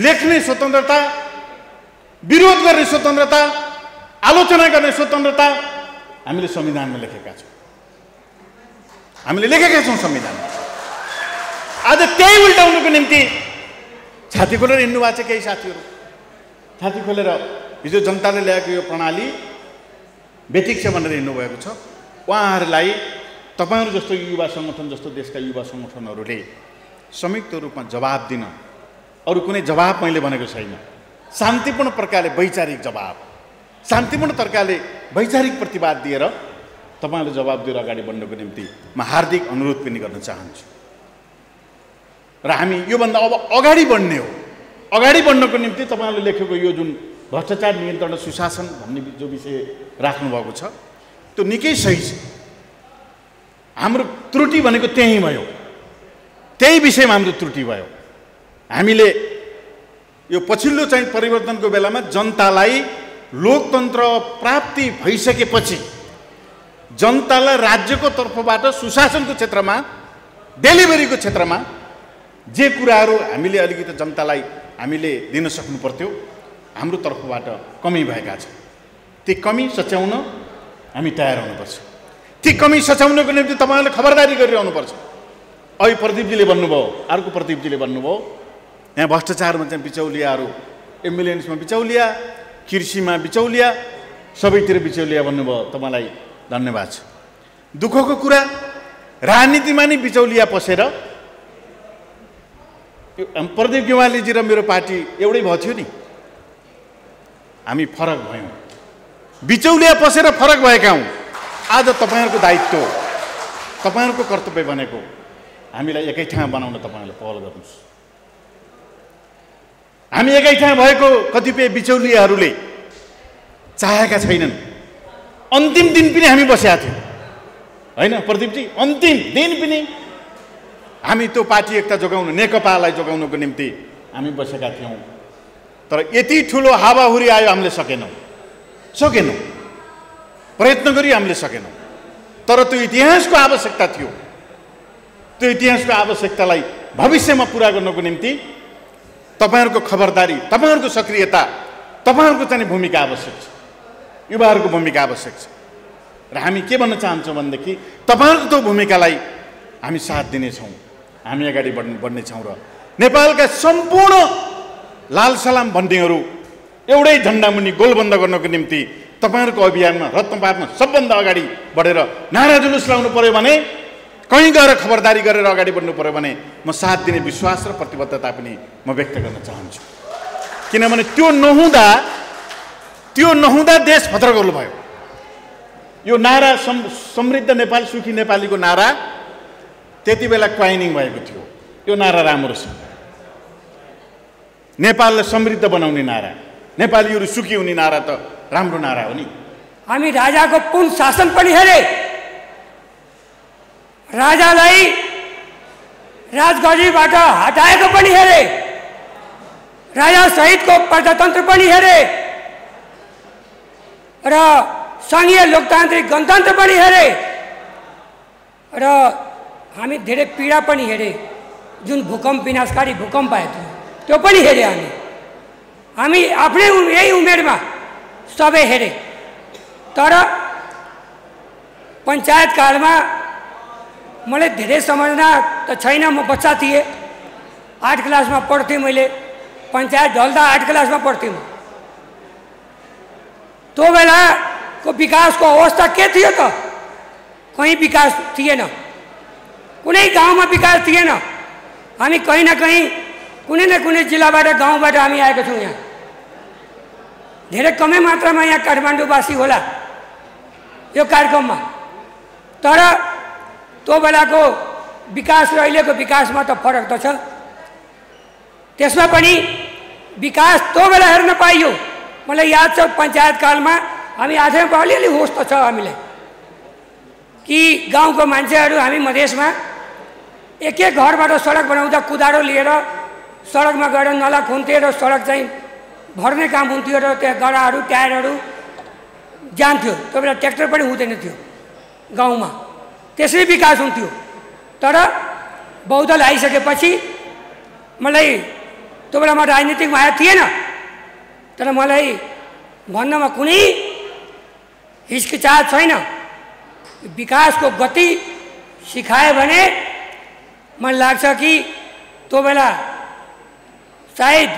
लेख्ने स्वतन्त्रता, विरोध गर्ने स्वतन्त्रता, आलोचना गर्ने स्वतन्त्रता हामीले संविधानमा लेखेका छौँ, हामीले लेखेका छौँ संविधानमा। आज त्यही उल्टाउनुको निम्ति छाती खोलेर हिँड्नु भएको छ केही साथीहरू। छाती खोलेर हिजो जनताले ल्याएको यो प्रणाली बेठिक छ भनेर हिँड्नुभएको छ। उहाँहरूलाई तपाईँहरू जस्तो युवा सङ्गठन, जस्तो देशका युवा सङ्गठनहरूले संयुक्त रूपमा जवाब दिन, अरू कुनै जवाब मैले भनेको छैन, शान्तिपूर्ण प्रकारले वैचारिक जवाब, शान्तिपूर्ण प्रकारले वैचारिक प्रतिवाद दिएर तपाईँहरूले जवाब दिएर अगाडि बढ्नुको निम्ति म हार्दिक अनुरोध पनि गर्न चाहन्छु। र हामी योभन्दा अब अगाडि बढ्ने हो। अगाडि बढ्नको निम्ति तपाईँहरूले लेखेको यो जुन भ्रष्टाचार नियन्त्रण र सुशासन भन्ने जो विषय राख्नुभएको छ त्यो निकै सही छ। हाम्रो त्रुटि भनेको त्यही भयो, त्यही विषयमा हाम्रो त्रुटि भयो। हामीले यो पछिल्लो चाहिँ परिवर्तनको बेलामा जनतालाई लोकतन्त्र प्राप्ति भइसकेपछि जनतालाई राज्यको तर्फबाट सुशासनको क्षेत्रमा, डेलिभरीको क्षेत्रमा जे कुराहरू हामीले अलिकति जनतालाई हामीले दिन सक्नु पर्थ्यो, हाम्रो तर्फबाट कमी भएका छ। ती कमी सच्याउन हामी तयार हुनुपर्छ। ती कमी सच्याउनको निम्ति तपाईँहरूले खबरदारी गरिरहनुपर्छ। अघि प्रदीपजीले भन्नुभयो, अर्को प्रदीपजीले भन्नुभयो, यहाँ भ्रष्टाचारमा चाहिँ बिचौलियाहरू, एम्बुलेन्समा बिचौलिया, कृषिमा बिचौलिया, सबैतिर बिचौलिया भन्नुभयो। तपाईँलाई धन्यवाद छ। दुःखको कुरा राजनीतिमा नै बिचौलिया पसेर प्रदीप गेवालीजी र मेरो पार्टी एउटै भएको थियो नि, हामी फरक भयौँ, बिचौलिया पसेर फरक भएका हौँ। आज तपाईँहरूको दायित्व, तपाईँहरूको कर्तव्य भनेको हामीलाई एकै ठाउँ बनाउन तपाईँहरूले पहल गर्नुहोस्। हामी एकै ठाउँ भएको कतिपय बिचौलियाहरूले चाहेका छैनन्। अन्तिम दिन पनि हामी बसेका थियौँ होइन प्रदीपजी, अन्तिम दिन पनि हामी त्यो पार्टी एकता जोगाउनु, नेकपालाई जोगाउनुको निम्ति हामी बसेका थियौँ। तर यति ठुलो हावाहुरी आयो, हामीले सकेनौँ, प्रयत्न गरी हामीले सकेनौँ। तर त्यो इतिहासको आवश्यकता थियो, त्यो इतिहासको आवश्यकतालाई भविष्यमा पुरा गर्नको निम्ति तपाईहरूको खबरदारी, तपाईहरूको सक्रियता, तपाईहरूको चाहिँ भूमिका आवश्यक छ, युवाहरूको भूमिका आवश्यक छ। र हामी के भन्न चाहन्छौँ भनेदेखि तपाईँहरूको त्यो भूमिकालाई हामी साथ दिनेछौँ, हामी अगाडि बढ्नेछौँ। र नेपालका सम्पूर्ण लालसलाम भन्नेहरू एउटै झन्डा मुनि गोलबन्द गर्नको निम्ति तपाईँहरूको अभियानमा, रत्नपातमा सबभन्दा अगाडि बढेर नारा जुलुस लाउनु पर्यो भने, कहीँ गएर खबरदारी गरेर अगाडि बढ्नु पऱ्यो भने म साथ दिने विश्वास र प्रतिबद्धता पनि म व्यक्त गर्न चाहन्छु। किनभने त्यो नहुँदा देश भद्रगोल भयो। यो नारा समृद्ध नेपाल, सुखी नेपालीको नारा त्यति बेला क्वाइनिङ भएको थियो। यो नारा राम्रो छ, नेपाललाई समृद्ध बनाउने नारा, नेपालीहरू सुखी हुने नारा त राम्रो नारा हो नि। हामी राजाको पुन शासन पनि हेरे, राजालाई राजगद्दीबाट हटाएको पनि हेरे, राजा सहितको प्रजातन्त्र पनि हेरे, र सङ्घीय लोकतान्त्रिक गणतन्त्र पनि हेरे, र हामी धेरै पीडा पनि हेरे। जुन भूकम्प, विनाशकारी भूकम्प आयो थियो त्यो पनि हेरे। हामी आफ्नै यही उमेरमा सबै हेरे। तर पञ्चायत कालमा मलाई धेरै समझना त छैन, म बच्चा थिएँ। आठ क्लास में पढ़ती मैं पंचायत ढोलता आठ क्लास में पढ़ती हूँ तो बेला को विकास को अवस्था के थियो तो कहीं विकास थिएन कुनै गाँव में विकास थिएन। हामी कहीं न कहीं कुनै न कुनै जिल्लाबाट गाउँबाट हामी आएका छौं। यहाँ धेरै कमै मात्रामा यहाँ काठमाडौँवासी होला यो कार्यक्रममा, तर तो बेलाको विकास र अहिलेको विकासमा त फरक त छ। त्यसमा पनि विकास तो बेला हेर्न पाइयो। मलाई याद छ पंचायत कालमा हामी आठैमा अलिअलि होस त छ हामीलाई कि गाउँको मान्छेहरू हामी मधेसमा एक एक घरबाट सडक बनाउँदा कुदाडो लिएर सड़क में गए नला खुन्थे र सड़क चाहिँ भर्ने काम हुन्थ्यो र त्यहाँ गड्डाहरू टायरहरू जान्थ्यो। त्यो बेला ट्र्याक्टर पनि हुँदैन थियो गाउँमा, त्यसरी विकास हुन्थ्यो। तर बहुदल आइसकेपछि मलाई त्यो बेला म राजनीतिकमा आएको थिएन, तर मलाई भन्नमा कुनै हिचकिचाहट छैन। विकासको गति सिकायो भने मलाई लाग्छ कि त्यो बेला सायद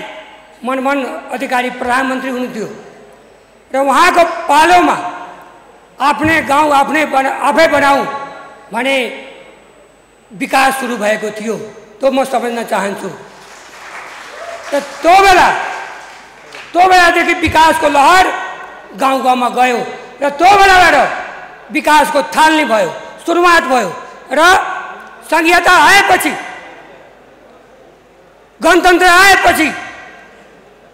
मनमोहन अधिकारी प्रधानमन्त्री हुनुहुन्थ्यो र उहाँको पालोमा आफ्नै गाउँ आफै बनाऊ भने विकास सुरु भएको थियो। त्यो म समझ्न चाहन्छु। तो बेलादेखि विकासको लहर गाउँ गाउँमा गयो र त्यो बेलाबाट विकासको थालनी भयो, सुरुवात भयो र संघीयता आएपछि, गणतन्त्र आएपछि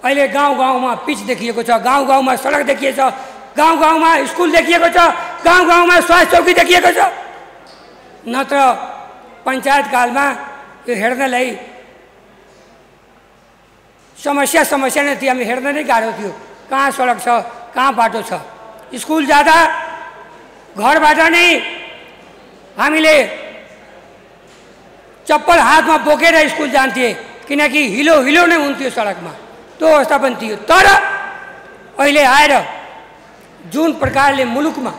अहिले गाउँ गाउँमा पिच देखिएको छ, गाउँ गाउँमा सडक देखिएको छ, गाउँ गाउँमा स्कुल देखिएको छ, गाउँ गाउँमा स्वास्थ्य चौकी देखिएको छ। नत्र पंचायत कालमा यो हेर्नलाई समस्या समस्या नै थियो। हामी हेर्न नै गाह्रो थियो, कहाँ सडक छ कहाँ बाटो छ। स्कुल जाँदा घरबाट नै हामीले चप्पल हातमा बोकेर स्कुल जान्थे किनकि हिलो हिलो नै हुन्थ्यो सडकमा। त्यो अवस्था पनि थियो। तर अहिले आएर जुन प्रकारले मुलुकमा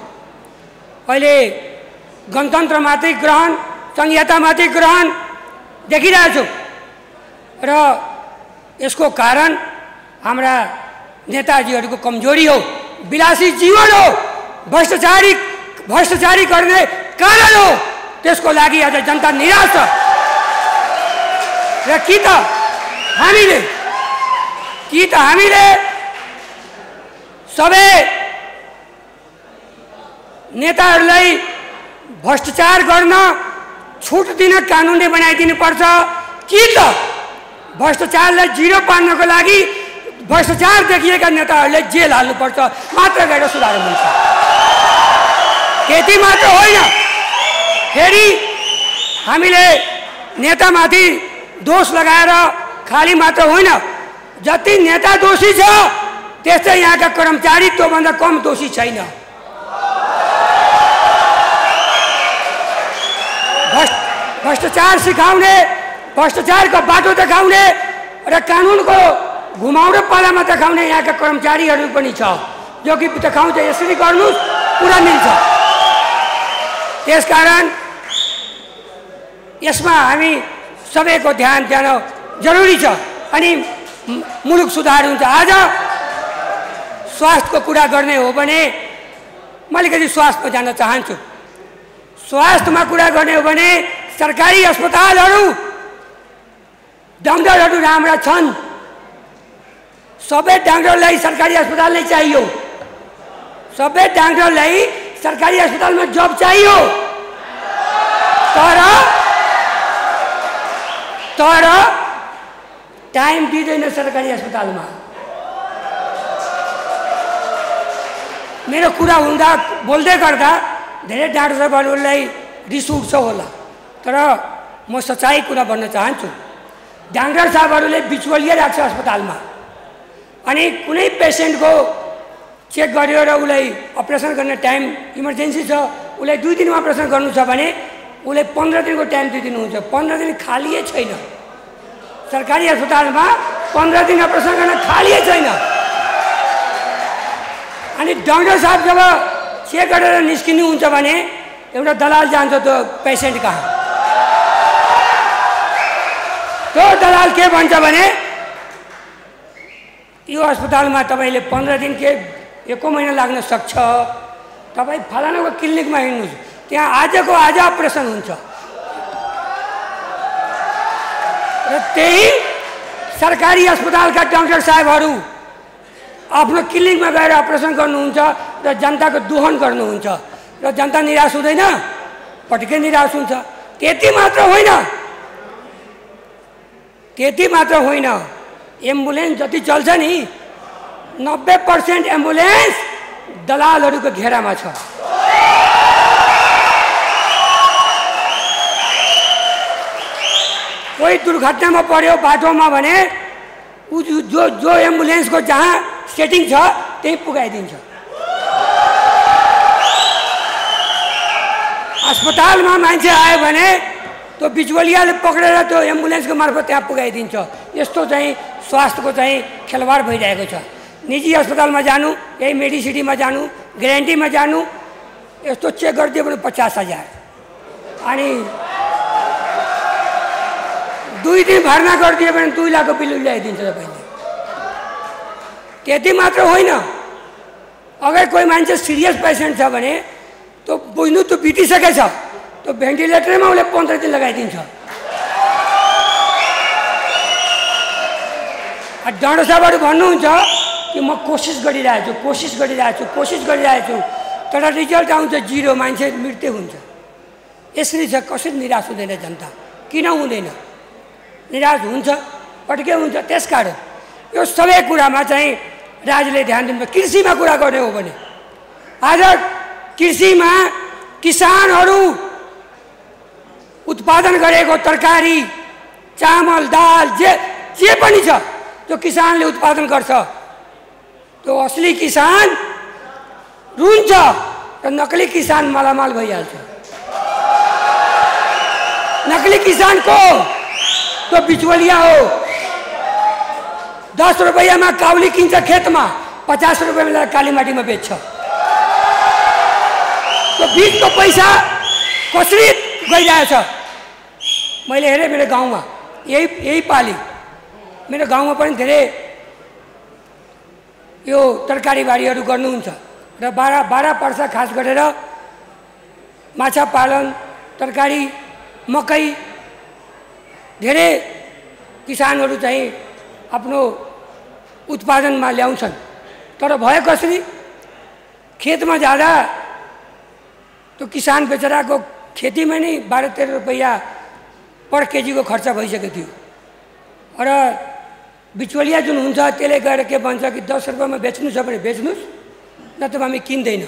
अहिले गणतन्त्रमाथि ग्रहण, संहितामाथि ग्रहण देखिरहेछु र यसको कारण हाम्रा नेताजीहरूको कमजोरी हो, विलासी जीवन हो, भ्रष्टाचारी गर्ने कारण हो। त्यसको लागि आज जनता निराश छ र कि त हामीले सबै नेताहरूलाई भ्रष्टाचार गर्न छुट दिन कानुनले बनाइदिनु पर्छ कि त भ्रष्टाचारलाई जिरो पार्नको लागि भ्रष्टाचार देखिएका नेताहरूलाई जेल हाल्नुपर्छ मात्र गरेर सुधार हुन्छ। त्यति मात्र होइन, फेरि हामीले नेतामाथि दोष लगाएर खाली मात्र होइन। जति नेता दोषी छ त्यस्तै यहाँका कर्मचारी त्योभन्दा कम दोषी छैन। भ्रष्टाचार सिकाउने, भ्रष्टाचारको बाटो देखाउने र कानुनको घुमाउरो पालामा देखाउने यहाँका कर्मचारीहरू पनि छ, जो कि देखाउँछ यसरी गर्नु पुरा मिल्छ। त्यसकारण यसमा हामी सबैको ध्यान जान जरुरी छ अनि मुलुक सुधार हुन्छ। आज स्वास्थ्यको कुरा गर्ने हो भने म अलिकति स्वास्थ्यमा जान चाहन्छु। स्वास्थ्यमा कुरा गर्ने हो भने सरकारी अस्पतालहरू डाक्टरहरू राम्रा छन्, सबै डाक्टरलाई सरकारी अस्पताल नै चाहियो, सबै डाक्टरलाई सरकारी अस्पतालमा जब चाहियो। तर टाइम दिँदैन सरकारी अस्पतालमा। मेरो कुरा हुँदा बोल्दै गर्दा धेरै डाक्टर साहबहरूलाई रिस उठ्छ होला, तर म सच्चाइ कुरा भन्न चाहन्छु। डाक्टर साहबहरूले बिचवलिया राख्छ अस्पतालमा अनि कुनै पेसेन्टको चेक गर्यो र उसलाई अपरेसन गर्ने टाइम इमर्जेन्सी छ, उसलाई 2 दिनमा अपरेसन गर्नु छ भने उसले 15 दिनको टाइम दिनुहुन्छ। 15 दिन खालिए छैन सरकारी अस्पतालमा, 15 दिन अपरेसन गर्न खालिए छैन। अनि डाक्टर साहब जब चेक गरेर निस्किनुहुन्छ भने एउटा दलाल जान्छ त्यो पेसेन्ट कहाँ, तो दलाल के भन्छ भने यो अस्पतालमा तपाईले 15 दिन के एको महिना लाग्न सक्छ। तपाई फलानाको क्लिनिकमा हिँड्नुस्, त्यहाँ आजको आज अपरेसन हुन्छ र त्यही सरकारी अस्पतालका डाक्टर साहबहरू आफ्नो क्लिनिकमा गएर अपरेसन गर्नुहुन्छ र जनताको दोहन गर्नुहुन्छ र जनता निराश हुँदैन, पटकै निराश हुन्छ। त्यति मात्र होइन, त्यति मात्र होइन, एम्बुलेन्स जति चल्छ नि 90% एम्बुलेन्स दलालहरूको घेरामा छ। कोही दुर्घटनामा पर्यो बाटोमा भने जो एम्बुलेन्सको जहाँ सेटिङ छ त्यही पुगाइदिन्छ। अस्पतालमा मान्छे आयो भने तो बिजुवलियाले पकड़ेर तो एम्बुलेन्सको मार्फत त्यहाँ पुगाइदिन्छ। यस्तो चाहिँ स्वास्थ्यको चाहिँ खेलवाड भइरहेको छ। निजी अस्पतालमा जानु, यही मेडिसिटीमा जानु, ग्यारेन्टीमा जानु, यस्तो चेक गरिदियो भने 50,000, अनि 2 दिन भर्ना गरिदियो भने 2 लाखको बिल ल्याइदिन्छ तपाईले। त्यति मात्र होइन, अगर कोही मान्छे सिरियस पेसेन्ट छ भने तो बुझ्नु त बितिसकेछ, तो भेन्टिलेटर में उसे 15 दिन लगाइदिन्छ। डाँडो साहबहरु भन्नुहुन्छ कि म कोशिश गरिरहेछु, तर रिजल्ट आउँछ 0, मान्छे मृत्यु हुन्छ। यसरी छ, कसरी निराश हुँदैन जनता? किन हुँदैन? निराश हुन्छ, पटकै हुन्छ। त्यसकारण यो सबै कुरामा चाहिँ राज्यले ध्यान दिनुपर्छ। कृषिमा कुरा गर्ने हो भने आज कृषिमा किसानहरु उत्पादन गरेको तरकारी, चामल, दाल, जे पनि छ जो किसानले उत्पादन गर्छ, त्यो असली किसान रुन्छ र नकली किसान मालामाल भइहाल्छ। नकली किसान को तो बिचवलिया हो, 10 रुपैयाँ में काउली किन्छ खेतमा, 50 रुपैयाँ में कालीमाटी में बेच्छ। तो बीज को पैसा कसरी गइरहेछ? मैले हेरे मेरो गाउँमा, यही पाली मेरो गाउँमा पनि धेरै यो तरकारी बारीहरू गर्नुहुन्छ र 12 वर्ष खास गरेर माछा पालन, तरकारी, मकै धेरै किसानहरू चाहिँ आफ्नो उत्पादनमा ल्याउँछन्। तर भयो कसरी? खेतमा जाँदा तो किसान बेचराको खेतीमा नै 12-13 रुपैयाँ पर केजी को खर्च भइसकेको थियो, र बिचवलिया जुन हुन्छ त्यसले गएर के भन्छ कि 10 रुपैयाँमा बेच्नु छ भने बेच्नुस्, नत्र हामी किन्दैन।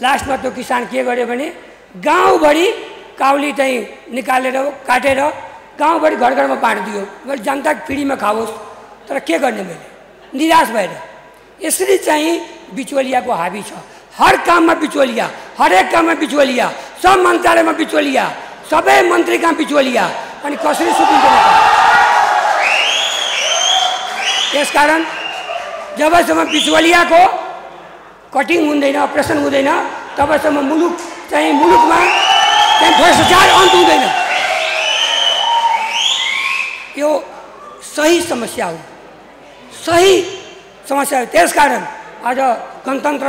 लास्टमा तो किसान के गर्यो भने गाउँभरि काउली चाहिँ निकालेर काटेर गाउँभरि घर-घरमा बाँडिदियो, जनता फ्रीमा खाओस्। तर के गर्ने? मैले निराश भएर यसरी चाहिँ बिचवलियाको हाबी छ। हर काममा बिचवलिया, हरेक काममा बिचवलिया, सब मन्त्रालयमा बिचवलिया, सबै मन्त्रीका बिचवलिया, अनि कसरी सुतिन्छ? त्यसकारण जबसम्म बिचवलियाको कटिङ हुँदैन, अपरेसन हुँदैन, तबसम्म मुलुकमा भ्रष्टाचार अन्त हुँदैन। यो सही समस्या हो। त्यसकारण आज गणतन्त्र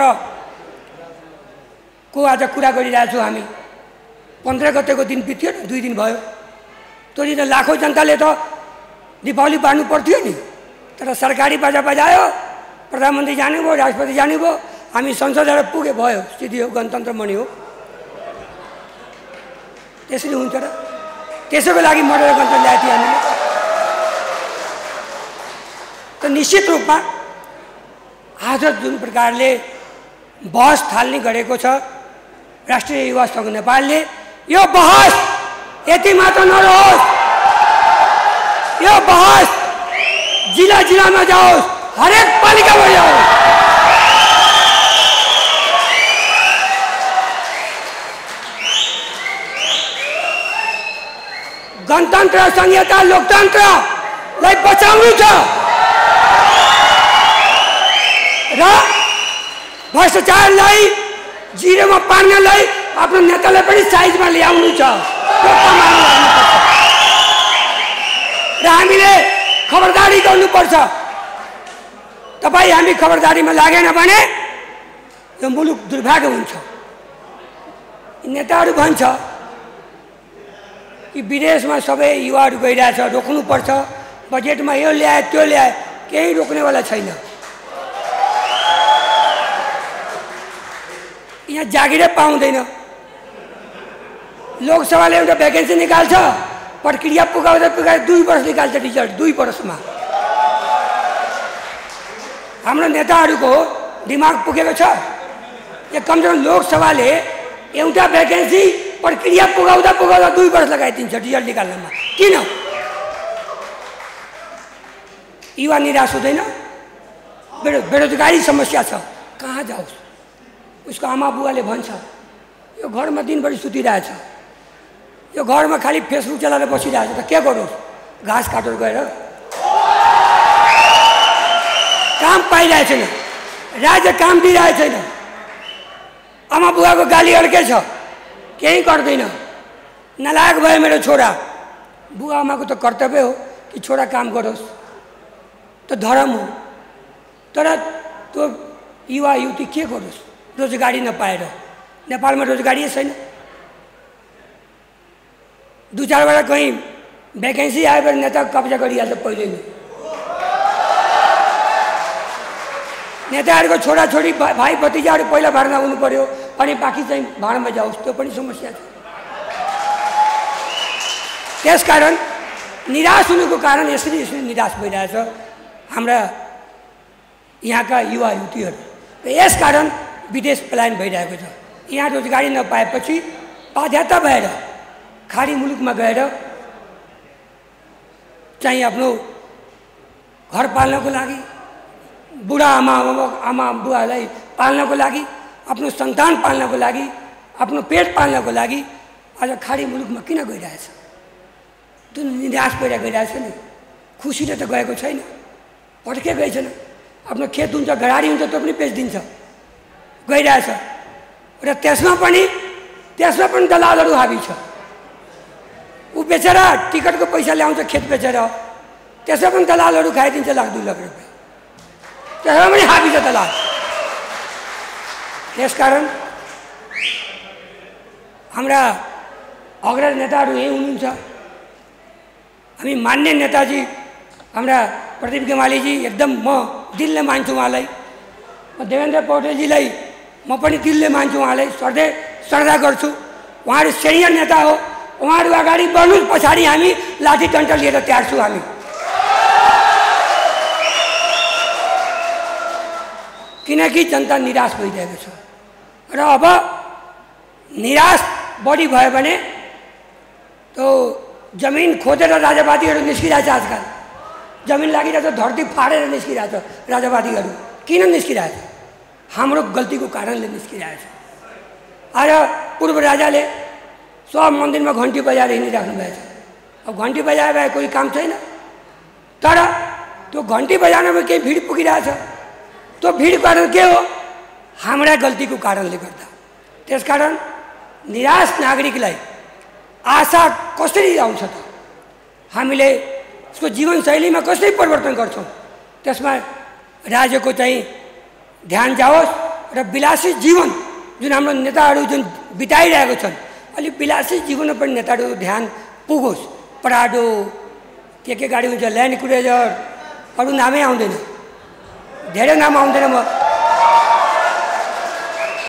को आज कुरा गरिरहेछौँ हामी। 15 गतेको दिन बित्यो, 2 दिन भयो। त्यो दिन लाखौं जनताले त दीपावली बाँड्नु पर्थ्यो नि, तर सरकारी बाजा बजायो, प्रधानमन्त्री जानुभयो, राष्ट्रपति जानुभयो, हामी संसदबाट पुगे, भयो, सिधै हो, गणतन्त्र मणि हो। त्यसरी हुन्छ र? त्यसैको लागि मोडल गणतन्त्र ल्याएको थियो हामीले। त निश्चित रूपमा आज जुन प्रकारले बहस थाल्ने गरेको छ राष्ट्रिय युवा संघ नेपालले, यो बहस यति मात्र नरहोस्, यो बहस जिल्लामा जाओस्, हरेक पालिकामा जाओस्। गणतन्त्र, संहिता, लोकतन्त्रलाई बचाउनु छ र भ्रष्टाचारलाई जिरोमा पार्नलाई आफ्नो नेतालाई पनि साइजमा ल्याउनु छ। हामीले खबरदारी गर्नुपर्छ। तपाई हामी खबरदारीमा लागेन भने यो मुलुक दुर्भाग्य हुन्छ। नेताहरू भन्छ कि विदेशमा सबै युवाहरू गइरहेछ, रोक्नुपर्छ, बजेटमा यो ल्याए त्यो ल्याए, केही रोक्नेवाला छैन। यहाँ जागिरै पाउँदैन। लोकसभाले एउटा भ्याकेन्सी निकाल्छ, प्रक्रिया पुगाउँदा पुगाउँदा 2 वर्ष निकाल्छ रिजल्ट। 2 वर्षमा हाम्रो नेताहरूको दिमाग पुगेको छ? यो कमजोर लोकसभाले एउटा भ्याकेन्सी प्रक्रिया पुगाउँदा पुगाउँदा 2 वर्ष लगाइदिन्छ रिजल्ट निकाल्नमा। किन युवा निराश हुँदैन? बेरोजगारी समस्या छ, कहाँ जाओस्? उसको आमा बुवाले भन्छ यो घरमा दिनभरि सुतिरहेछ, यो घरमा खालि फेसबुक चलाएर बसिरहेछ, त के गरोस्? घाँस काटेर गएर काम पाइरहेको छैन, राज्य काम दिइरहेको छैन, आमा बुवाको गाली अड्कै छ, केही गर्दैन। नालायक भयो मेरो छोरा। बुवा आमाको त कर्तव्य हो कि छोरा काम गरोस्, त धर्म हो। तर त्यो युवा युवती के गरोस्? रोजगारी नपाएर नेपालमा रोजगारी छैन। 2-4 बेला कहीँ भ्याकेन्सी आएर नेता कब्जा गरिहाल्छ पहिले नै। नेताहरूको छोराछोरी भाइ भतिजाहरू पहिला भाडा हुनु पर्यो, अनि बाँकी चाहिँ भाडामा जाओस्, त्यो पनि समस्या छ। त्यसकारण निराश हुनुको कारण यसरी यसरी निराश भइरहेछ हाम्रा यहाँका युवा युवतीहरू। यसकारण विदेश पलायन भइरहेको छ। यहाँ रोजगारी नपाएपछि बाध्यता भएर खाडी मुलुकमा गएर चाहिँ आफ्नो घर पाल्नको लागि, बुढा आमा बुवालाई पाल्नको लागि, आफ्नो सन्तान पाल्नको लागि, आफ्नो पेट पाल्नको लागि आज खाडी मुलुकमा किन गइरहेछ? जुन निराश भएर गइरहेछ नि, खुसीले त गएको छैन, पटकै गएको छैन। आफ्नो खेत हुन्छ, घडारी हुन्छ, त्यो पनि बेचिदिन्छ, गइरहेछ। र त्यसमा पनि दलालहरू हावी छ। ऊ बेचेर टिकटको पैसा ल्याउँछ, खेत बेचेर, त्यसमा पनि दलालहरू खाइदिन्छ 1-2 लाख रुपियाँ। त्यसमा पनि हावी छ दलाल। त्यसकारण हाम्रा अग्र नेताहरू यही हुनुहुन्छ। हामी मान्य नेताजी, हाम्रा प्रदीप गेमालीजी, एकदम म दिलले मान्छु उहाँलाई। म देवेन्द्र पौडेलजीलाई म पनि दिलले मान्छु, उहाँलाई श्रद्धा गर्छु। उहाँहरू सिनियर नेता हो, उहाँहरू अगाडि बढ्नु, पछाडि हामी लाठी डन्ट लिएर तयार छौँ हामी। किनकि जनता निराश भइरहेको छ। र अब निराश बढी भयो भने त्यो जमिन खोदेर राजावादीहरू निस्किरहेछ आजकल। जमिन लागिरहेछ, धरती फाडेर निस्किरहेछ राजावादीहरू। किन निस्किरहेछ? हाम्रो गल्तीको कारणले निस्किरहेछ। आज पूर्व राजाले सब मन्दिरमा घन्टी बजाएर हिँडिराख्नु भएछ। अब घन्टी बजाएर कोही काम छैन, तर त्यो घन्टी बजाउनमा केही भिड पुगिरहेछ। त्यो भिड कारण के हो? हाम्रा गल्तीको कारणले गर्दा। त्यसकारण निराश नागरिकलाई आशा कसरी आउँछ त? हामीले उसको जीवनशैलीमा कसरी परिवर्तन गर्छौँ? त्यसमा राज्यको चाहिँ ध्यान जाओस् र विलासी जीवन जुन हाम्रो नेताहरू जुन बिताइरहेको छन्, अलिक विलासी जीवनमा पनि नेताहरूको ध्यान पुगोस्। पराडो के गाडी हुन्छ, ल्यान्ड क्रुजर, अरू नामै आउँदैन, धेरै नाम आउँदैन। म